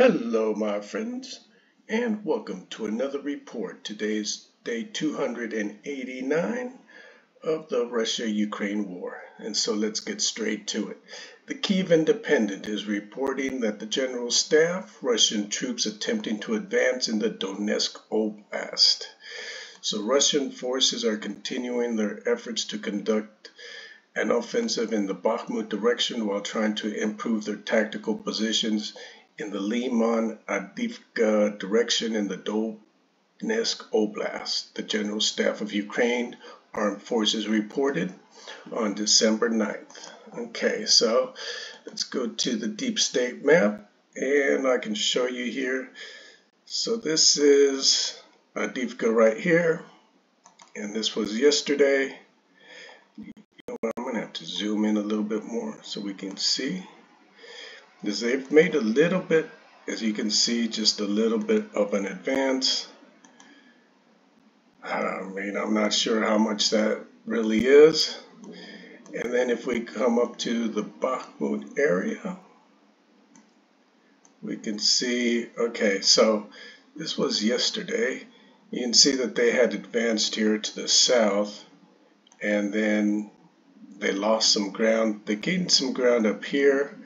Hello, my friends, and welcome to another report. Today's day 289 of the Russia-Ukraine war, and so let's get straight to it. The Kiev Independent is reporting that the General Staff, Russian troops attempting to advance in the Donetsk Oblast. So Russian forces are continuing their efforts to conduct an offensive in the Bakhmut direction while trying to improve their tactical positions in the Liman-Avdiivka direction in the Donetsk Oblast, the General Staff of Ukraine Armed Forces reported on December 9th. Okay, so let's go to the deep state map, and I can show you here. So this is Avdiivka right here, and this was yesterday. You know what, I'm going to have to zoom in a little bit more so we can see. Because they've made a little bit, as you can see, just a little bit of an advance. I mean, I'm not sure how much that really is. And then if we come up to the Bakhmut area, we can see, okay, so this was yesterday. You can see that they had advanced here to the south, and then they lost some ground. They gained some ground up here.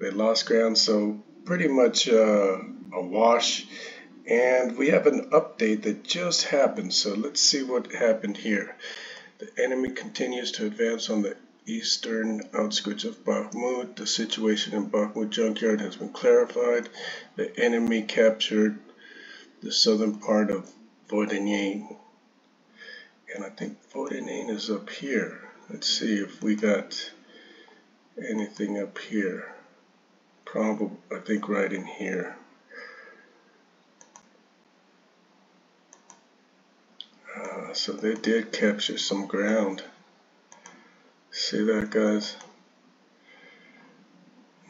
They lost ground, so pretty much a wash. And we have an update that just happened, so let's see what happened here. The enemy continues to advance on the eastern outskirts of Bakhmut. The situation in Bakhmut junkyard has been clarified. The enemy captured the southern part of Vodinein. And I think Vodinein is up here. Let's see if we got anything up here. Probably, I think, right in here. So they did capture some ground. See that, guys?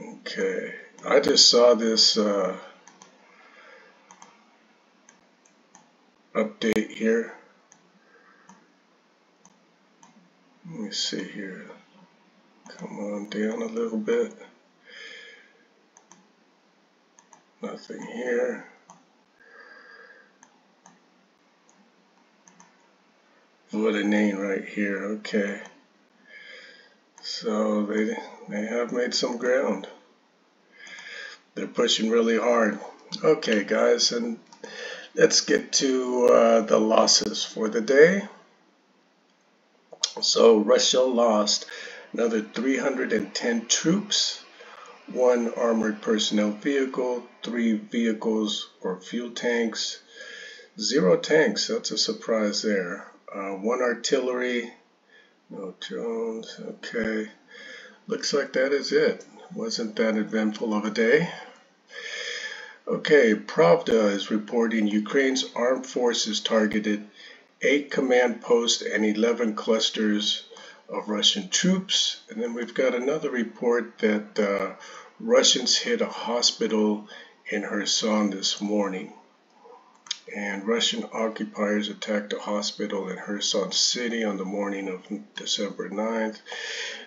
Okay, I just saw this update here. Let me see here. Come on down a little bit. Nothing here. Vodinein right here. Okay. So they have made some ground. They're pushing really hard. Okay, guys, and let's get to the losses for the day. So Russia lost another 310 troops, 1 armored personnel vehicle, 3 vehicles or fuel tanks, 0 tanks, that's a surprise there, 1 artillery, no drones, okay, looks like that is it. Wasn't that eventful of a day. Okay, Pravda is reporting Ukraine's armed forces targeted 8 command posts and 11 clusters of Russian troops. And then we've got another report that Russians hit a hospital in Kherson this morning, and Russian occupiers attacked a hospital in Kherson city on the morning of December 9th.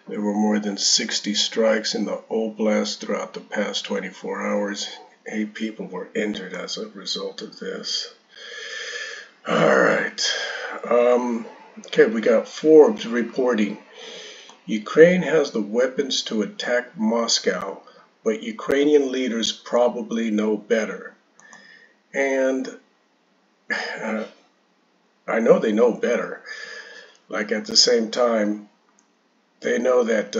There were more than 60 strikes in the oblast throughout the past 24 hours. 8 people were injured as a result of this. All right. Okay, we got Forbes reporting Ukraine has the weapons to attack Moscow, but Ukrainian leaders probably know better. And I know they know better. Like, at the same time, they know that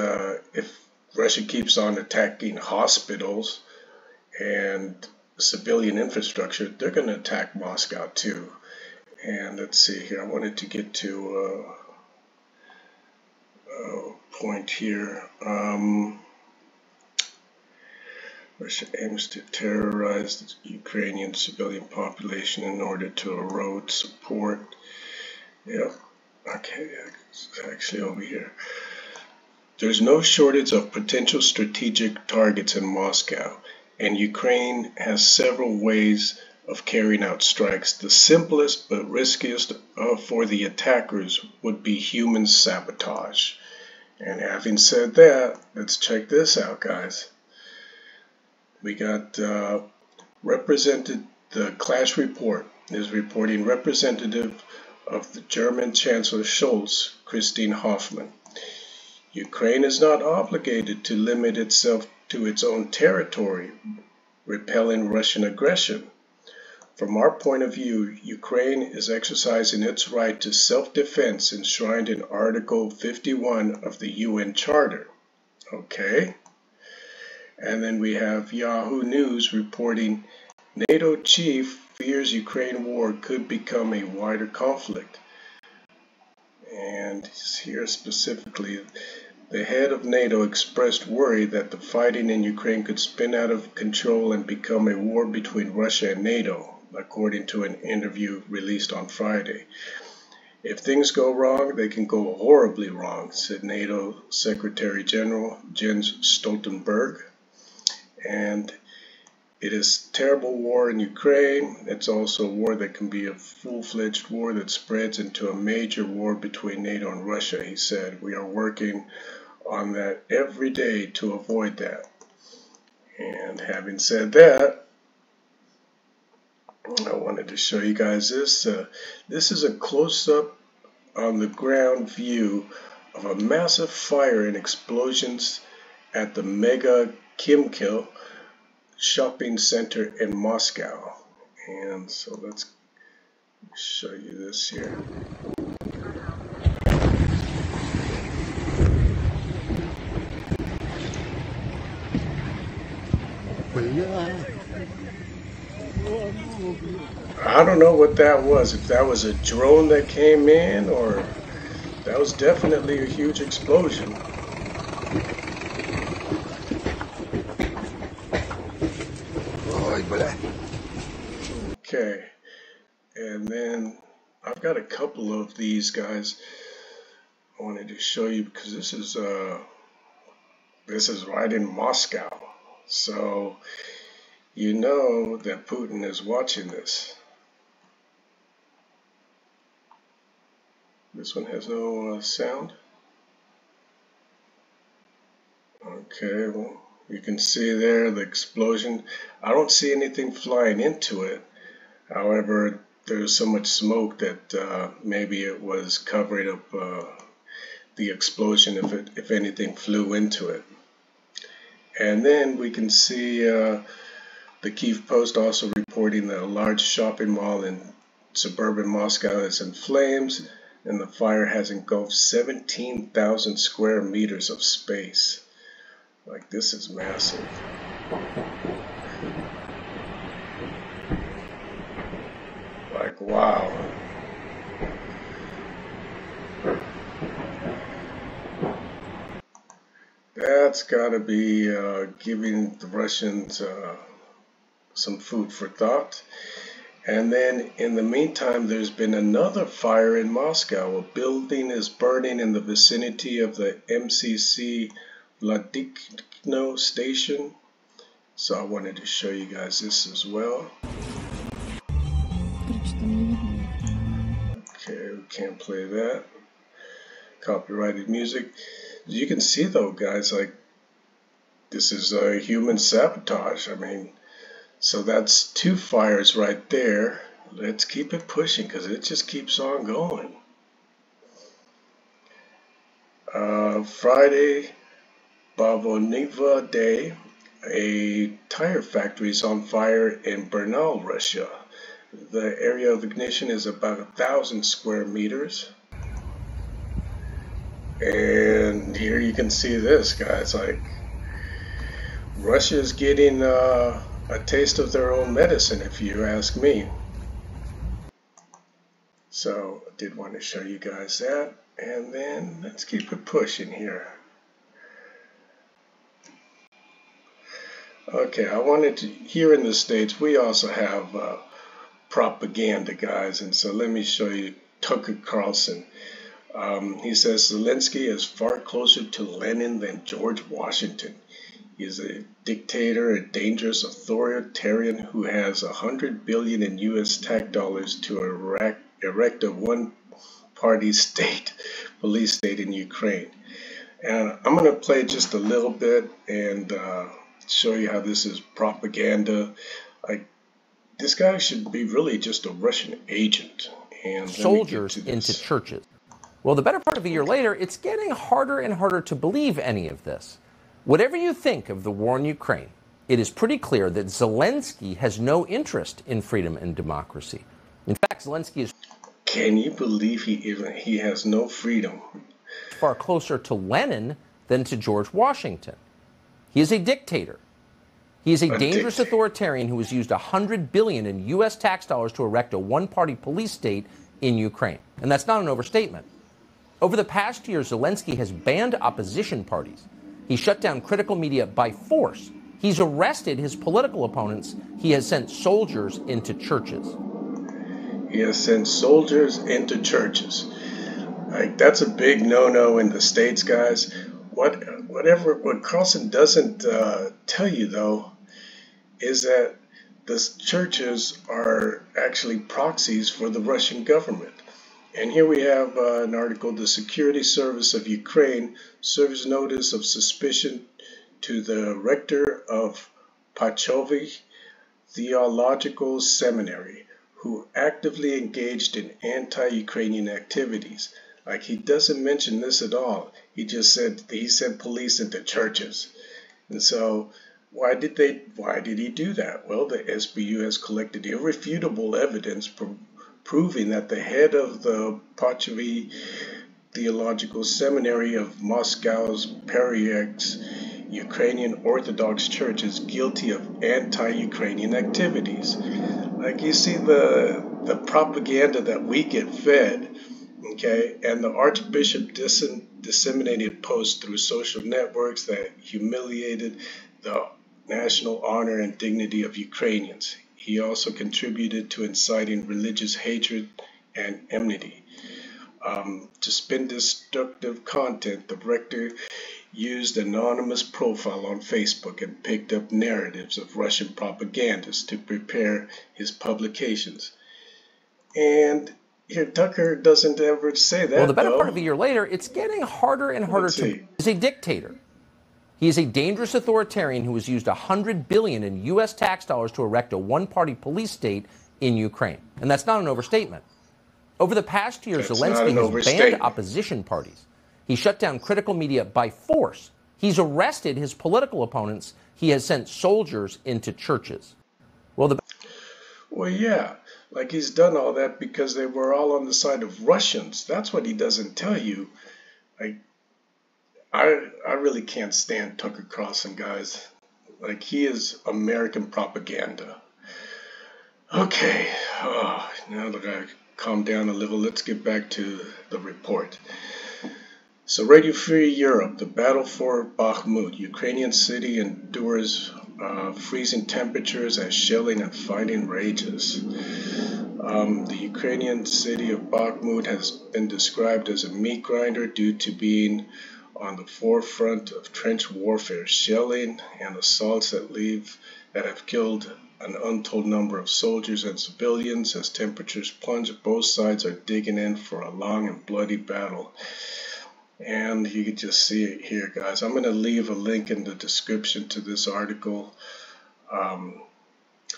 if Russia keeps on attacking hospitals and civilian infrastructure, they're going to attack Moscow too. And let's see here, I wanted to get to a point here. Russia aims to terrorize the Ukrainian civilian population in order to erode support. Yep, okay, it's actually over here. There's no shortage of potential strategic targets in Moscow, and Ukraine has several ways of carrying out strikes. The simplest but riskiest for the attackers would be human sabotage. And having said that, let's check this out, guys. we got represented the clash report is reporting representative of the German Chancellor Scholz, Christine Hoffmann. Ukraine is not obligated to limit itself to its own territory, repelling Russian aggression. From our point of view, Ukraine is exercising its right to self-defense enshrined in Article 51 of the UN Charter. Okay. And then we have Yahoo News reporting NATO chief fears Ukraine war could become a wider conflict. And here specifically, the head of NATO expressed worry that the fighting in Ukraine could spin out of control and become a war between Russia and NATO, according to an interview released on Friday. If things go wrong, they can go horribly wrong, said NATO Secretary General Jens Stoltenberg. And it is a terrible war in Ukraine. It's also a war that can be a full-fledged war that spreads into a major war between NATO and Russia, he said. We are working on that every day to avoid that. And having said that, I wanted to show you guys this. This is a close-up on the ground view of a massive fire and explosions at the Mega Khimki shopping center in Moscow. And so let's show you this here. I don't know what that was, if that was a drone that came in, or that was definitely a huge explosion. Okay, and then I've got a couple of these guys I wanted to show you, because this is right in Moscow, so you know that Putin is watching this. This one has no sound. Okay, well, you can see there the explosion. I don't see anything flying into it. However, there's so much smoke that maybe it was covering up the explosion if anything flew into it. And then we can see the Kiev Post also reporting that a large shopping mall in suburban Moscow is in flames, and the fire has engulfed 17,000 square meters of space. Like, this is massive. Like, wow. That's gotta be giving the Russians some food for thought. And then in the meantime, there's been another fire in Moscow. A building is burning in the vicinity of the MCC Ladikno station. So I wanted to show you guys this as well. Okay, we can't play that. Copyrighted music. You can see though, guys, like, this is a human sabotage. I mean, so that's two fires right there. Let's keep it pushing, because it just keeps on going. Friday, Vodinein Day, a tire factory is on fire in Bernal, Russia. The area of ignition is about 1,000 square meters. And here you can see this, guys. Like, Russia is getting a taste of their own medicine, if you ask me. So I did want to show you guys that. And then let's keep it pushing here. Okay, I wanted to, here in the States, we also have propaganda, guys, and so let me show you Tucker Carlson. He says Zelensky is far closer to Lenin than George Washington. He is a dictator, a dangerous authoritarian who has $100 billion in U.S. tax dollars to erect a one-party state, police state in Ukraine. And I'm going to play just a little bit and show you how this is propaganda. This guy should be really just a Russian agent. And soldiers into churches. Well, the better part of a year later, it's getting harder and harder to believe any of this. Whatever you think of the war in Ukraine, it is pretty clear that Zelensky has no interest in freedom and democracy. In fact, Zelensky is... Can you believe he has no freedom? ...far closer to Lenin than to George Washington. He is a dictator. He is a dangerous authoritarian who has used $100 billion in U.S. tax dollars to erect a one-party police state in Ukraine. And that's not an overstatement. Over the past year, Zelensky has banned opposition parties. He shut down critical media by force. He's arrested his political opponents. He has sent soldiers into churches. Like, that's a big no-no in the States, guys. What Carlson doesn't tell you, though, is that the churches are actually proxies for the Russian government. And here we have an article, The Security Service of Ukraine serves notice of suspicion to the rector of Pochayiv Theological Seminary, who actively engaged in anti-Ukrainian activities. Like, he doesn't mention this at all. He just said he sent police into churches. And so why did he do that? Well, the SBU has collected irrefutable evidence proving that the head of the Pochayiv Theological Seminary of Moscow's Patriarch's Ukrainian Orthodox Church is guilty of anti-Ukrainian activities. Like, you see the propaganda that we get fed. Okay, and the Archbishop disseminated posts through social networks that humiliated the national honor and dignity of Ukrainians. He also contributed to inciting religious hatred and enmity. To spin destructive content, the rector used an anonymous profile on Facebook and picked up narratives of Russian propagandists to prepare his publications. And here, Tucker doesn't ever say that. Well, the better part of a year later, it's getting harder and harder to... He's a dictator. He is a dangerous authoritarian who has used $100 billion in U.S. tax dollars to erect a one-party police state in Ukraine. And that's not an overstatement. Over the past year, Zelensky has banned opposition parties. He shut down critical media by force. He's arrested his political opponents. He has sent soldiers into churches. Well, yeah. Like, he's done all that because they were all on the side of Russians. That's what he doesn't tell you. Like, I really can't stand Tucker Carlson, guys. Like, he is American propaganda. Okay, now that I calm down a little, let's get back to the report. So, Radio Free Europe, the battle for Bakhmut, Ukrainian city endures freezing temperatures as shelling and fighting rages. The Ukrainian city of Bakhmut has been described as a meat grinder due to being on the forefront of trench warfare, shelling and assaults that have killed an untold number of soldiers and civilians. As temperatures plunge, both sides are digging in for a long and bloody battle. And you can just see it here, guys. I'm going to leave a link in the description to this article.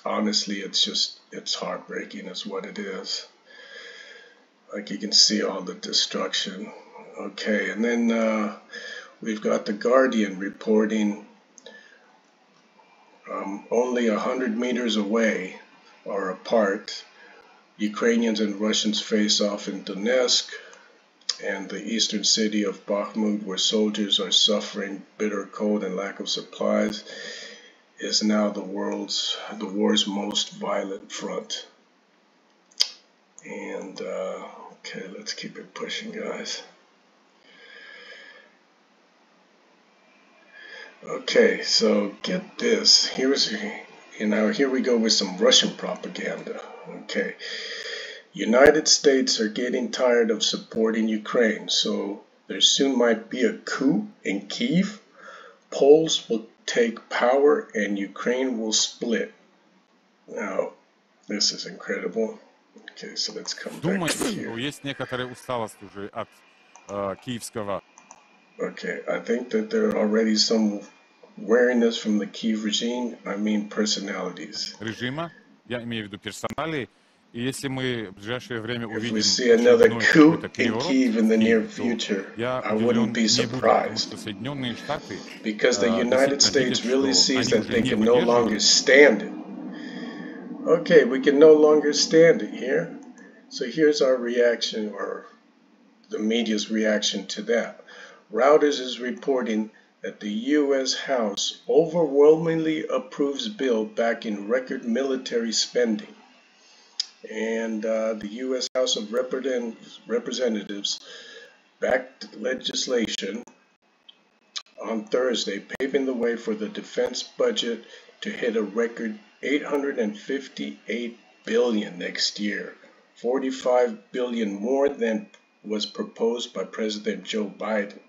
Honestly, it's heartbreaking is what it is. Like, you can see all the destruction. Okay, and then we've got the Guardian reporting only 100 meters away or apart, Ukrainians and Russians face off in Donetsk and the eastern city of Bakhmut, where soldiers are suffering bitter cold and lack of supplies, is now the war's most violent front. And okay, let's keep it pushing, guys. Okay, so get this. Here we go with some Russian propaganda. Okay. United States are getting tired of supporting Ukraine, so there soon might be a coup in Kiev. Poles will take power and Ukraine will split. Now, this is incredible. Okay, so let's come back to here. Okay, I think that there are already some Wariness from the Kiev regime, I mean personalities. If we see another coup in Kiev in the near future, I wouldn't be surprised, because the United States really sees that they can no longer stand it. Okay, we can no longer stand it here. So here's our reaction, or the media's reaction to that. Reuters is reporting that the U.S. House overwhelmingly approves bill backing record military spending. And the U.S. House of Representatives backed legislation on Thursday, paving the way for the defense budget to hit a record $858 billion next year, $45 billion more than was proposed by President Joe Biden.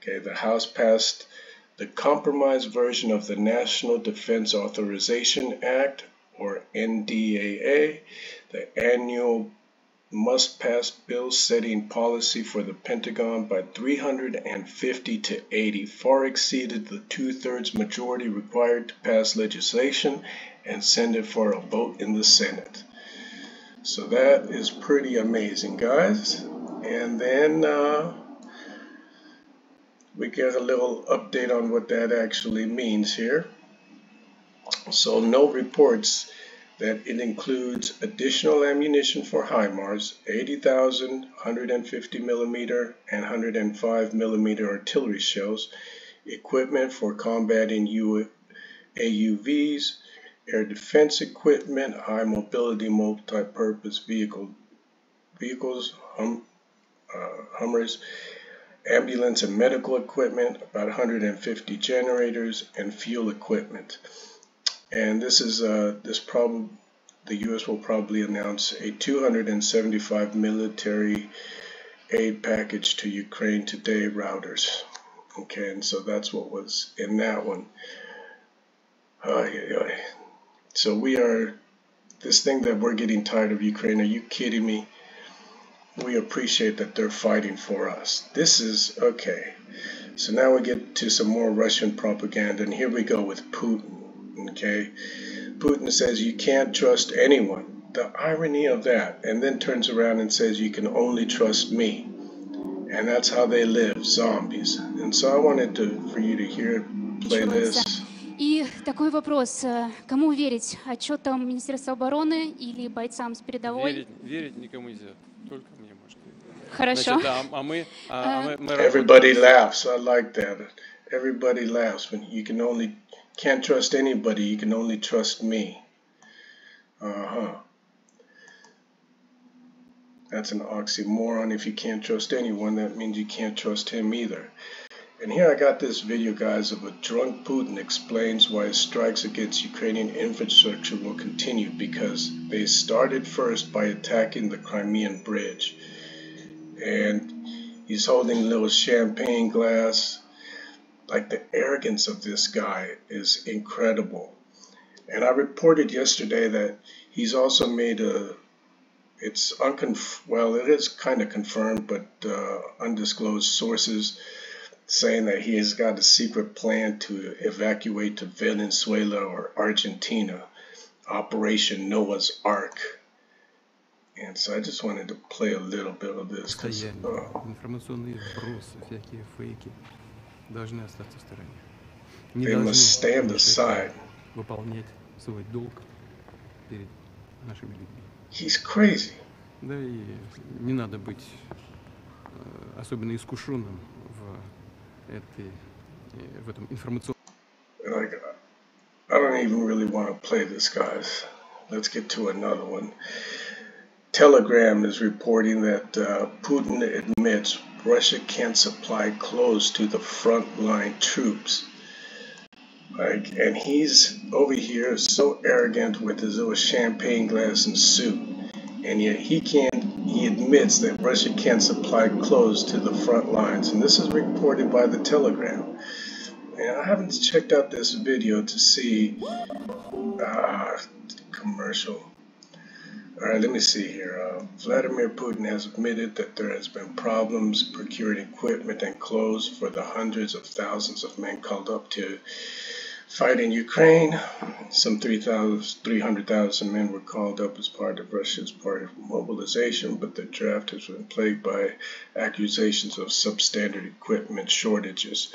Okay, the House passed the compromise version of the National Defense Authorization Act, or NDAA, the annual must-pass bill setting policy for the Pentagon by 350 to 80, far exceeded the two-thirds majority required to pass legislation and send it for a vote in the Senate. So that is pretty amazing, guys. And then we get a little update on what that actually means here. So no reports that it includes additional ammunition for HIMARS, 80,000 150 millimeter and 105 millimeter artillery shells, equipment for combating AUVs, air defense equipment, high mobility multi-purpose vehicles, HIMARS, ambulance and medical equipment, about 150 generators and fuel equipment. And this is the U.S. will probably announce a $275 military aid package to Ukraine today, Reuters. Okay, and so that's what was in that one. So we are, this thing that we're getting tired of Ukraine, are you kidding me? We appreciate that they're fighting for us. This is, okay. So now we get to some more Russian propaganda, and here we go with Putin. Okay, Putin says you can't trust anyone. The irony of that, and then turns around and says you can only trust me. And that's how they live, zombies. And so I wanted to, for you to hear, play this. И такой вопрос: кому верить? Отчетам Министерства обороны или бойцам с передовой? Верить никому нельзя, только мне можно. Хорошо. Everybody laughs. I like that. Everybody laughs when you can only. Can't trust anybody, you can only trust me. That's an oxymoron. If you can't trust anyone, that means you can't trust him either. And here I got this video, guys, of a drunk Putin explains why his strikes against Ukrainian infrastructure will continue, because they started first by attacking the Crimean Bridge. And he's holding a little champagne glass. Like, the arrogance of this guy is incredible. And I reported yesterday that he's also made a, it is kind of confirmed, but undisclosed sources saying that he has got a secret plan to evacuate to Venezuela or Argentina, Operation Noah's Ark. And so I just wanted to play a little bit of this. They must stand aside. He's crazy. Like, I don't even really want to play this, guys. Let's get to another one. Telegram is reporting that Putin admits Russia can't supply clothes to the frontline troops. Like, and he's over here so arrogant with his little champagne glass and suit, and yet he admits that Russia can't supply clothes to the front lines. And this is reported by the Telegram. And I haven't checked out this video to see commercial. All right, let me see here. Vladimir Putin has admitted that there has been problems procuring equipment and clothes for the hundreds of thousands of men called up to fight in Ukraine. Some 300,000 men were called up as part of Russia's part of mobilization, but the draft has been plagued by accusations of substandard equipment shortages.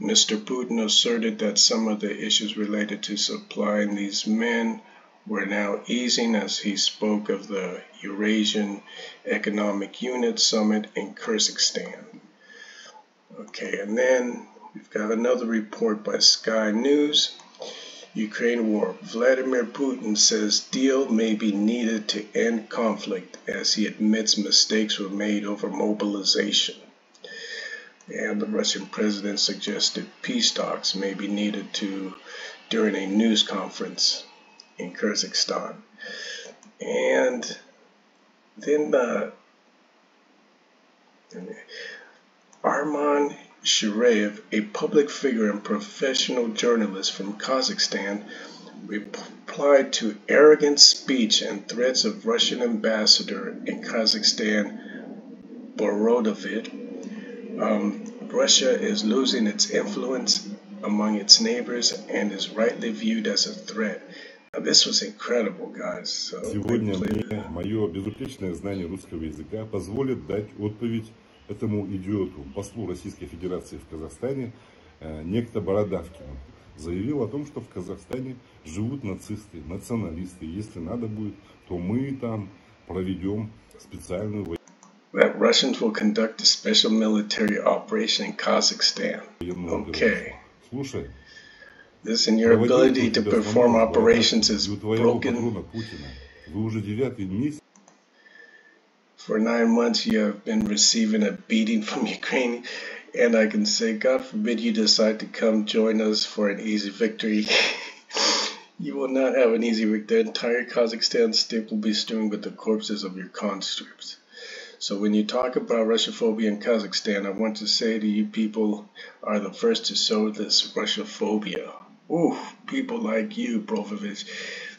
Mr. Putin asserted that some of the issues related to supplying these men were now easing as he spoke of the Eurasian Economic Unit Summit in Kyrgyzstan. Okay, and then we've got another report by Sky News. Ukraine war. Vladimir Putin says deal may be needed to end conflict as he admits mistakes were made over mobilization. And the Russian president suggested peace talks may be needed during a news conference in Kyrgyzstan. And then Arman Shirayev, a public figure and professional journalist from Kazakhstan, replied to arrogant speech and threats of Russian ambassador in Kazakhstan, Borodovit. Russia is losing its influence among its neighbors and is rightly viewed as a threat. This was incredible, guys. So, сегодня мне мое безупречное знание русского языка позволит дать отповедь этому идиоту, послу Российской Федерации в Казахстане, некто Бородавкину. Заявил о том, что в Казахстане живут нацисты, националисты. Если надо будет, то мы там проведем специальную военную That Russians will conduct a special military operation in Kazakhstan. Okay. Слушай. This and your ability to perform operations is broken. For 9 months you have been receiving a beating from Ukraine, and I can say, God forbid you decide to come join us for an easy victory. You will not have an easy victory. The entire Kazakhstan state will be strewn with the corpses of your conscripts. So when you talk about Russophobia in Kazakhstan, I want to say to you, people are the first to sow this Russophobia. Ooh, people like you, Brovovich,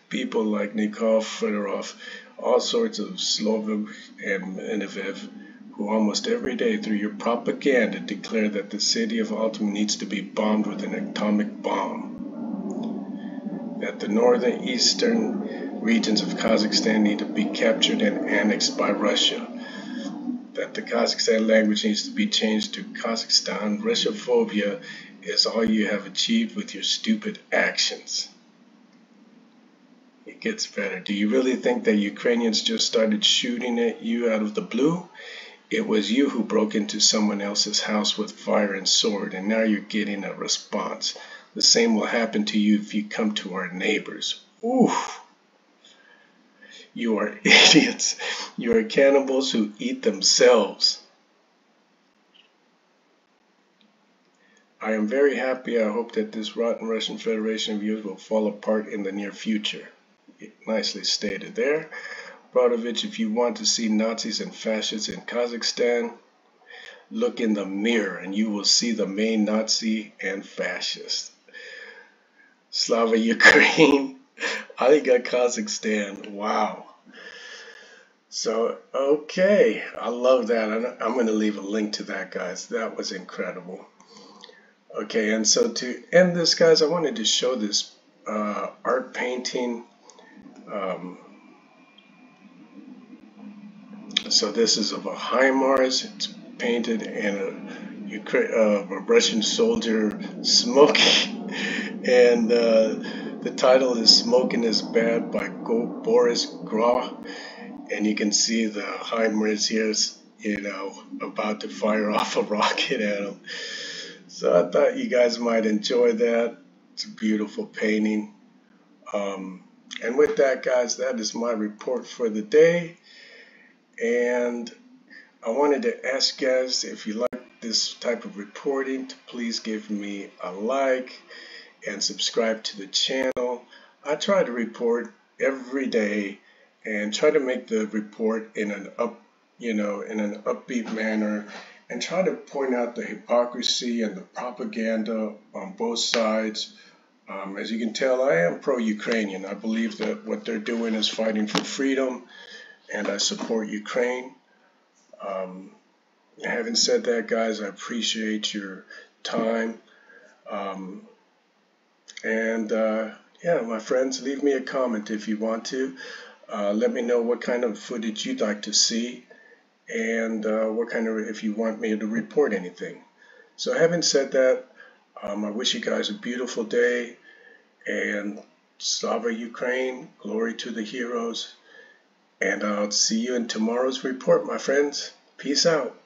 people like Nikol Fedorov, all sorts of Slovak and Menevev, who almost every day through your propaganda declare that the city of Altum needs to be bombed with an atomic bomb, that the northern eastern regions of Kazakhstan need to be captured and annexed by Russia, that the Kazakhstan language needs to be changed to Kazakhstan. Russophobia is all you have achieved with your stupid actions. It gets better. Do you really think that Ukrainians just started shooting at you out of the blue? It was you who broke into someone else's house with fire and sword, and now you're getting a response. The same will happen to you if you come to our neighbors. Oof. You are idiots. You are cannibals who eat themselves. I am very happy. I hope that this rotten Russian Federation of yours will fall apart in the near future. Nicely stated there. Brodovich, if you want to see Nazis and fascists in Kazakhstan, look in the mirror and you will see the main Nazi and fascist. Slava Ukraine. Aliga Kazakhstan. Wow. So, okay. I love that. I'm going to leave a link to that, guys. That was incredible. Okay, and so to end this, guys, I wanted to show this art painting. So this is of a HIMARS. It's painted and a Russian soldier smoking. And the title is Smoking is Bad by Boris Grau. And you can see the HIMARS here, you know, about to fire off a rocket at him. So I thought you guys might enjoy that. It's a beautiful painting. And with that, guys, that is my report for the day. And I wanted to ask you guys, if you like this type of reporting, to please give me a like and subscribe to the channel. I try to report every day and try to make the report in an upbeat manner, and try to point out the hypocrisy and the propaganda on both sides As you can tell, I am pro-Ukrainian. I believe that what they're doing is fighting for freedom, and I support Ukraine. Having said that, guys, I appreciate your time. Yeah, my friends, leave me a comment if you want to. Let me know what kind of footage you'd like to see, and if you want me to report anything. So having said that, I wish you guys a beautiful day, and Slava Ukraine, glory to the heroes, and I'll see you in tomorrow's report, my friends. Peace out.